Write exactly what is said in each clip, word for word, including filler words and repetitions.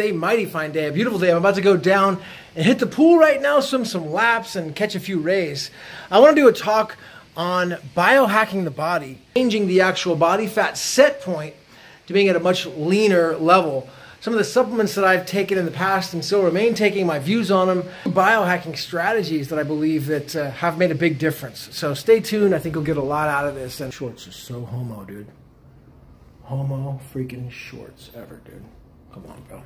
day, mighty fine day, a beautiful day. I'm about to go down and hit the pool right now, swim some laps and catch a few rays. I want to do a talk on biohacking the body, changing the actual body fat set point to being at a much leaner level. Some of the supplements that I've taken in the past and still remain taking, my views on them, biohacking strategies that I believe that uh, have made a big difference. So stay tuned. I think you'll get a lot out of this. And shorts are so homo, dude. Homo freaking shorts ever, dude. Come on, bro.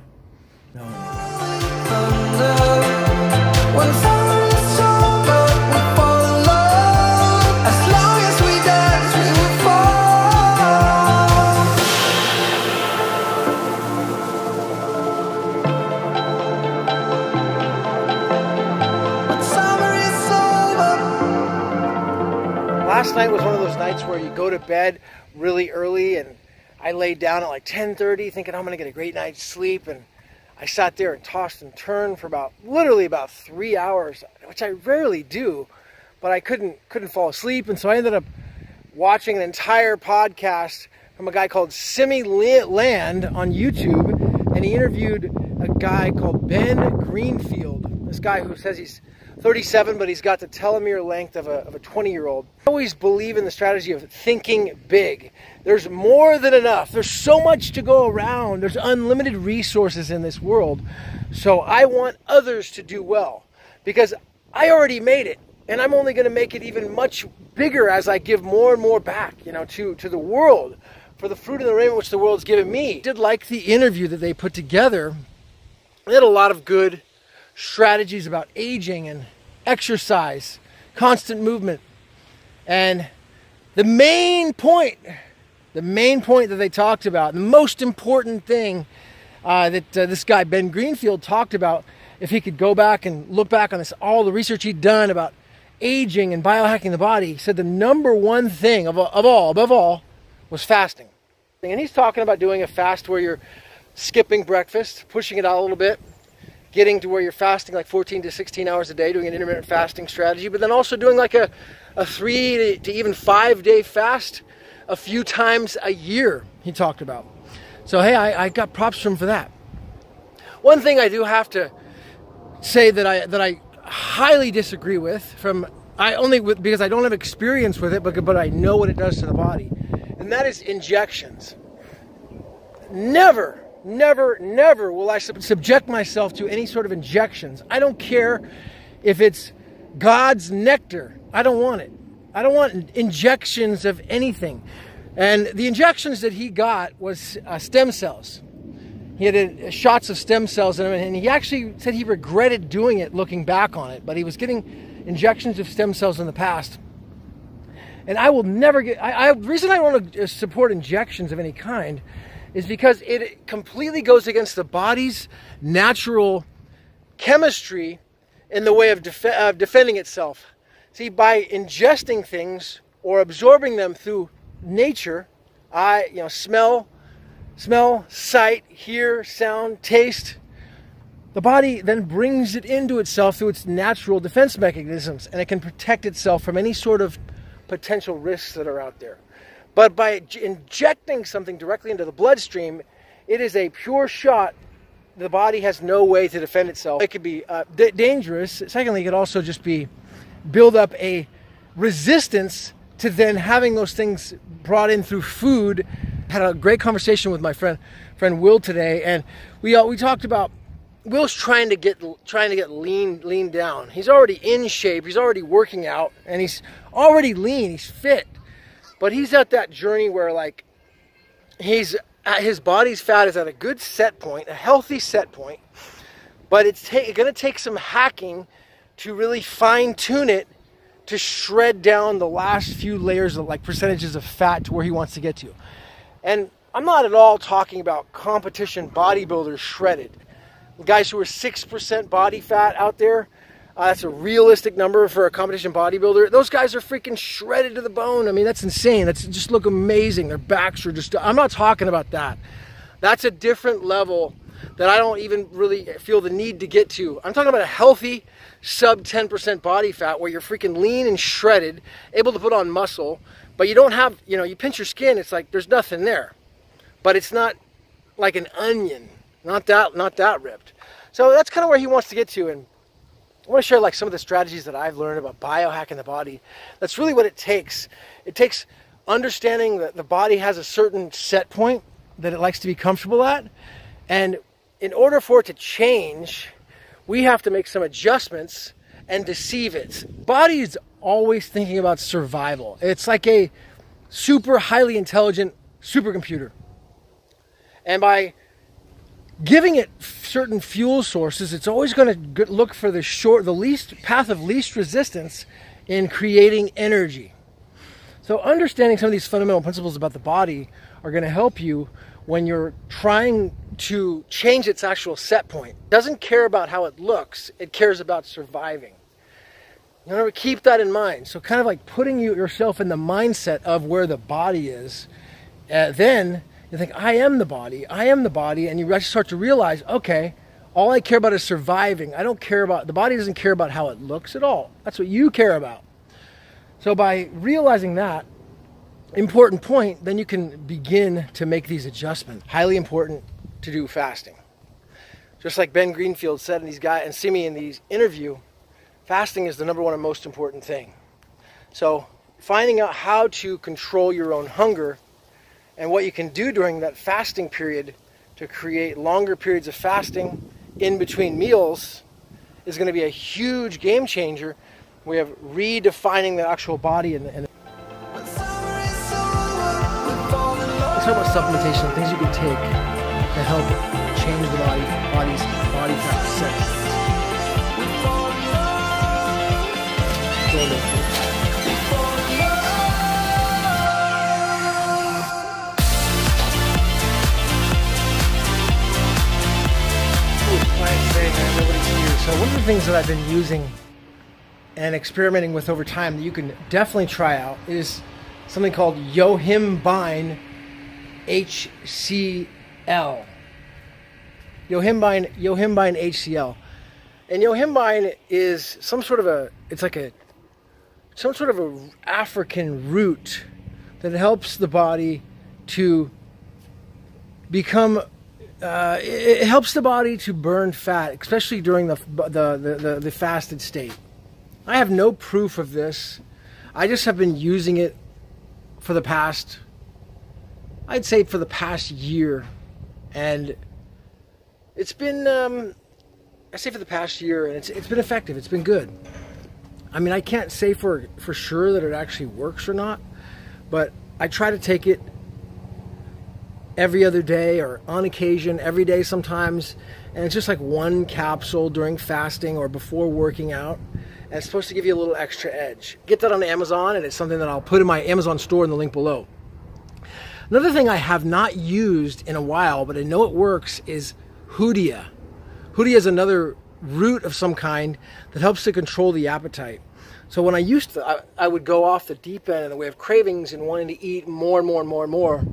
No. Last night was one of those nights where you go to bed really early, and I laid down at like ten thirty thinking I'm gonna get a great night's sleep, and I sat there and tossed and turned for about literally about three hours, which I rarely do, but I couldn't couldn't fall asleep, and so I ended up watching an entire podcast from a guy called Siim Land on YouTube, and he interviewed a guy called Ben Greenfield, this guy who says he's thirty-seven, but he's got the telomere length of a, of a twenty year old. I always believe in the strategy of thinking big. There's more than enough. There's so much to go around. There's unlimited resources in this world. So I want others to do well because I already made it, and I'm only going to make it even much bigger as I give more and more back, you know, to, to the world for the fruit and the raiment which the world's given me. I did like the interview that they put together. They had a lot of good strategies about aging and exercise, constant movement, and the main point, the main point that they talked about, the most important thing uh, that uh, this guy Ben Greenfield talked about, if he could go back and look back on this, all the research he'd done about aging and biohacking the body, he said the number one thing of, of all, above all, was fasting. And he's talking about doing a fast where you're skipping breakfast, pushing it out a little bit, getting to where you're fasting like fourteen to sixteen hours a day, doing an intermittent fasting strategy, but then also doing like a, a three to, to even five day fast a few times a year, he talked about. So, hey, I, I got props from him for that. One thing I do have to say that I, that I highly disagree with from, I only, with, because I don't have experience with it, but, but I know what it does to the body, and that is injections. Never. Never, never will I sub subject myself to any sort of injections. I don't care if it's God's nectar. I don't want it. I don't want injections of anything. And the injections that he got was uh, stem cells. He had uh, shots of stem cells in him, and he actually said he regretted doing it looking back on it, but he was getting injections of stem cells in the past. And I will never get... I, I, the reason I want to support injections of any kind is because it completely goes against the body's natural chemistry in the way of, def of defending itself. See, by ingesting things or absorbing them through nature, I, you know, smell, smell, sight, hear, sound, taste, the body then brings it into itself through its natural defense mechanisms, and it can protect itself from any sort of potential risks that are out there. But by injecting something directly into the bloodstream, it is a pure shot. The body has no way to defend itself. It could be uh, dangerous. Secondly, it could also just be build up a resistance to then having those things brought in through food. I had a great conversation with my friend friend Will today, and we uh, we talked about Will's trying to get trying to get lean lean down. He's already in shape. He's already working out, and he's already lean. He's fit. But he's at that journey where, like, he's his body's fat is at a good set point, a healthy set point, but it's going to take some hacking to really fine-tune it to shred down the last few layers of, like, percentages of fat to where he wants to get to. And I'm not at all talking about competition bodybuilders shredded. The guys who are six percent body fat out there, Uh, that's a realistic number for a competition bodybuilder. Those guys are freaking shredded to the bone. I mean, that's insane. That's just look amazing. Their backs are just... I'm not talking about that. That's a different level that I don't even really feel the need to get to. I'm talking about a healthy sub ten percent body fat where you're freaking lean and shredded, able to put on muscle, but you don't have, you know, you pinch your skin, it's like there's nothing there. But it's not like an onion. Not that, not that ripped. So that's kind of where he wants to get to. And I want to share like some of the strategies that I've learned about biohacking the body. That's really what it takes. It takes understanding that the body has a certain set point that it likes to be comfortable at. And in order for it to change, we have to make some adjustments and deceive it. Body is always thinking about survival. It's like a super highly intelligent supercomputer. And by giving it certain fuel sources, it's always going to look for the short, the least path of least resistance in creating energy. So understanding some of these fundamental principles about the body are going to help you when you're trying to change its actual set point. It doesn't care about how it looks. It cares about surviving. You know, keep that in mind. So kind of like putting you, yourself in the mindset of where the body is, uh, then you think, I am the body, I am the body, and you start to realize, okay, all I care about is surviving. I don't care about, the body doesn't care about how it looks at all. That's what you care about. So by realizing that important point, then you can begin to make these adjustments. Highly important to do fasting. Just like Ben Greenfield said in these guys, and Siim in these interview, fasting is the number one and most important thing. So finding out how to control your own hunger and what you can do during that fasting period to create longer periods of fasting in between meals is going to be a huge game changer. We have redefining the actual body and, the, and the so much supplementation, things you can take to help change the body, body's body fat set. So one of the things that I've been using and experimenting with over time that you can definitely try out is something called Yohimbine H C L. Yohimbine, Yohimbine H C L. And Yohimbine is some sort of a, it's like a, some sort of a African root that helps the body to become, uh, it, it helps the body to burn fat, especially during the, the, the, the, the fasted state. I have no proof of this. I just have been using it for the past, I'd say for the past year. And it's been, um, I say for the past year, and it's, it's been effective. It's been good. I mean, I can't say for, for sure that it actually works or not, but I try to take it every other day or on occasion, every day sometimes. And it's just like one capsule during fasting or before working out. And it's supposed to give you a little extra edge. Get that on Amazon, and it's something that I'll put in my Amazon store in the link below. Another thing I have not used in a while, but I know it works, is Hoodia. Hoodia is another root of some kind that helps to control the appetite. So when I used to, I, I would go off the deep end in the way of cravings and wanting to eat more and more and more and more.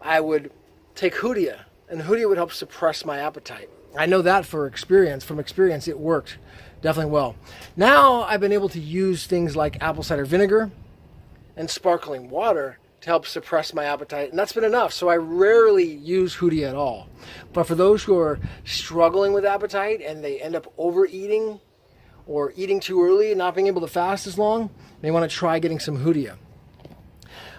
I would take Hoodia, and Hoodia would help suppress my appetite. I know that for experience, from experience, it worked definitely well. Now I've been able to use things like apple cider vinegar and sparkling water to help suppress my appetite, and that's been enough. So I rarely use Hoodia at all. But for those who are struggling with appetite and they end up overeating or eating too early and not being able to fast as long, they want to try getting some Hoodia.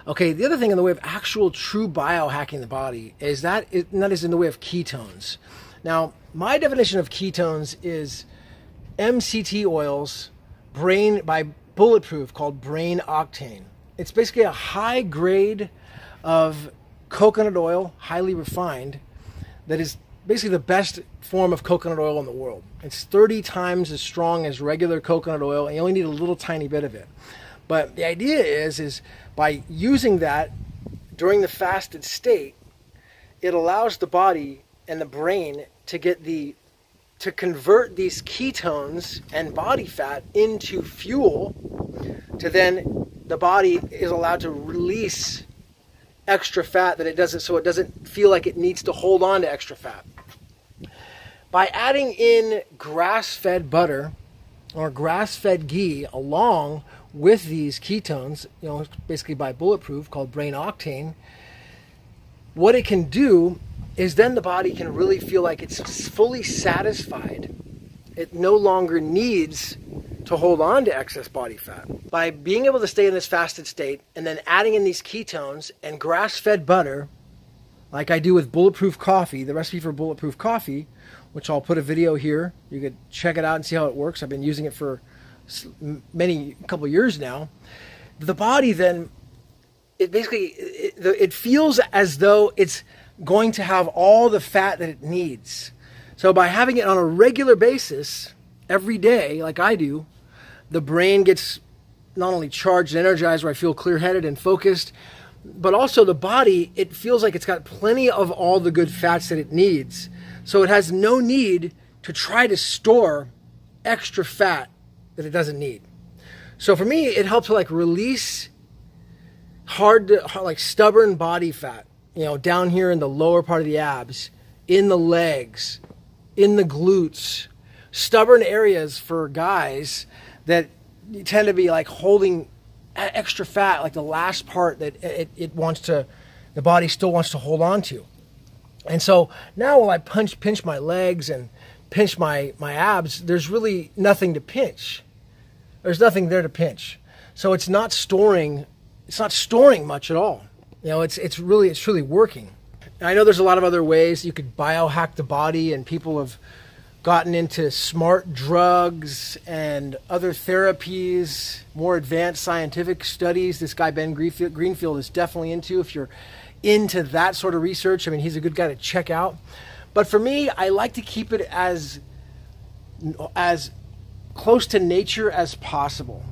Okay, the other thing in the way of actual true biohacking the body is that, it, that is in the way of ketones. Now, my definition of ketones is M C T oils brain by Bulletproof called Brain Octane. It's basically a high grade of coconut oil, highly refined, that is basically the best form of coconut oil in the world. It's thirty times as strong as regular coconut oil, and you only need a little tiny bit of it. But the idea is, is by using that during the fasted state, it allows the body and the brain to get the to convert these ketones and body fat into fuel, to then the body is allowed to release extra fat that it doesn't, so it doesn't feel like it needs to hold on to extra fat. By adding in grass-fed butter or grass-fed ghee along with these ketones, you know, basically by Bulletproof called Brain Octane, what it can do is then the body can really feel like it's fully satisfied. It no longer needs to hold on to excess body fat. By being able to stay in this fasted state and then adding in these ketones and grass-fed butter, like I do with Bulletproof coffee, the recipe for Bulletproof coffee, which I'll put a video here. You could check it out and see how it works. I've been using it for many, a couple years now. The body then, it basically, it, it feels as though it's going to have all the fat that it needs. So by having it on a regular basis, every day, like I do, the brain gets not only charged and energized where I feel clear-headed and focused, but also the body, it feels like it's got plenty of all the good fats that it needs. So it has no need to try to store extra fat that it doesn't need. So for me, it helps to like release hard, to, like stubborn body fat, you know, down here in the lower part of the abs, in the legs, in the glutes, stubborn areas for guys that tend to be like holding extra fat, like the last part that it, it wants to, the body still wants to hold on to. And so now while I punch, pinch my legs and pinch my, my abs, there's really nothing to pinch. There's nothing there to pinch. So it's not storing, it's not storing much at all. You know, it's, it's really, it's really working. And I know there's a lot of other ways you could biohack the body, and people have gotten into smart drugs and other therapies, more advanced scientific studies. This guy, Ben Greenfield, is definitely into, if you're into that sort of research. I mean, he's a good guy to check out. But for me, I like to keep it as, as close to nature as possible.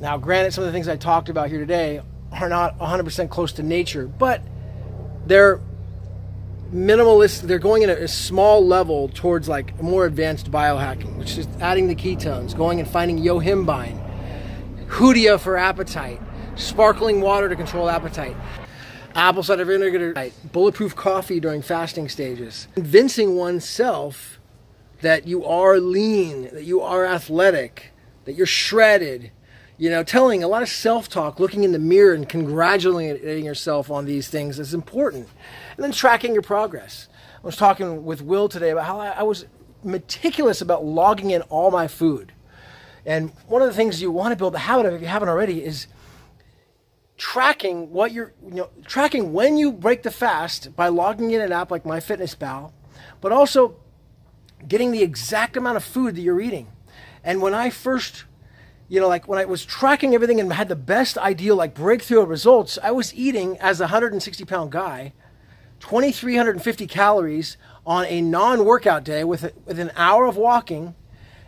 Now, granted, some of the things I talked about here today are not one hundred percent close to nature, but they're minimalist. They're going in a, a small level towards like more advanced biohacking, which is adding the ketones, going and finding Yohimbine, Hoodia for appetite, sparkling water to control appetite, apple cider vinegar, Bulletproof coffee during fasting stages, convincing oneself that you are lean, that you are athletic, that you're shredded. You know, telling a lot of self-talk, looking in the mirror and congratulating yourself on these things is important. And then tracking your progress. I was talking with Will today about how I was meticulous about logging in all my food. And one of the things you want to build the habit of, if you haven't already, is tracking what you're, you know, tracking when you break the fast by logging in an app like MyFitnessPal, but also getting the exact amount of food that you're eating. And when I first You know, like when I was tracking everything and had the best ideal, like breakthrough results, I was eating, as a one hundred sixty pound guy, two thousand three hundred fifty calories on a non-workout day with, a, with an hour of walking,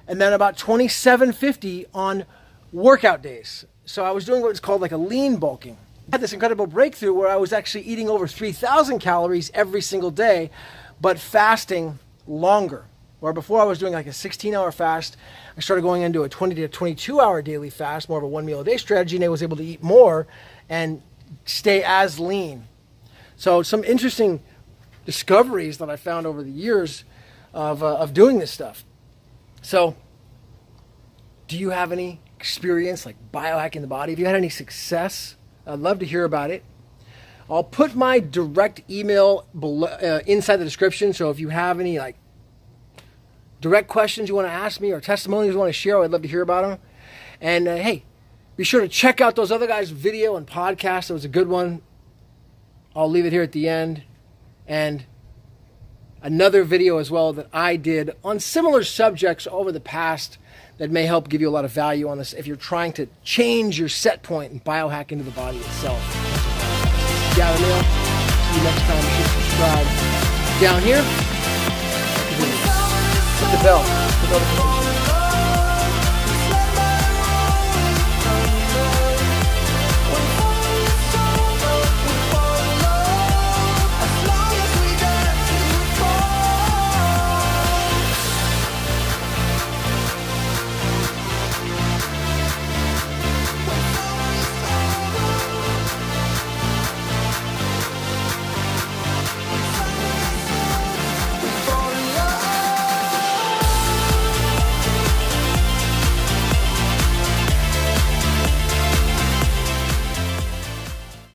and then about twenty-seven fifty on workout days. So I was doing what's called like a lean bulking. I had this incredible breakthrough where I was actually eating over three thousand calories every single day, but fasting longer. Where before I was doing like a sixteen hour fast, I started going into a twenty to twenty-two hour daily fast, more of a one meal a day strategy, and I was able to eat more and stay as lean. So some interesting discoveries that I found over the years of, uh, of doing this stuff. So do you have any experience like biohacking the body? Have you had any success? I'd love to hear about it. I'll put my direct email below, uh, inside the description. So if you have any like direct questions you want to ask me or testimonies you want to share, I'd love to hear about them. And uh, hey, be sure to check out those other guys' video and podcast. It was a good one. I'll leave it here at the end. And another video as well that I did on similar subjects over the past that may help give you a lot of value on this if you're trying to change your set point and biohack into the body itself. Got it, man. See you next time. Just subscribe down here. The bell. The bell.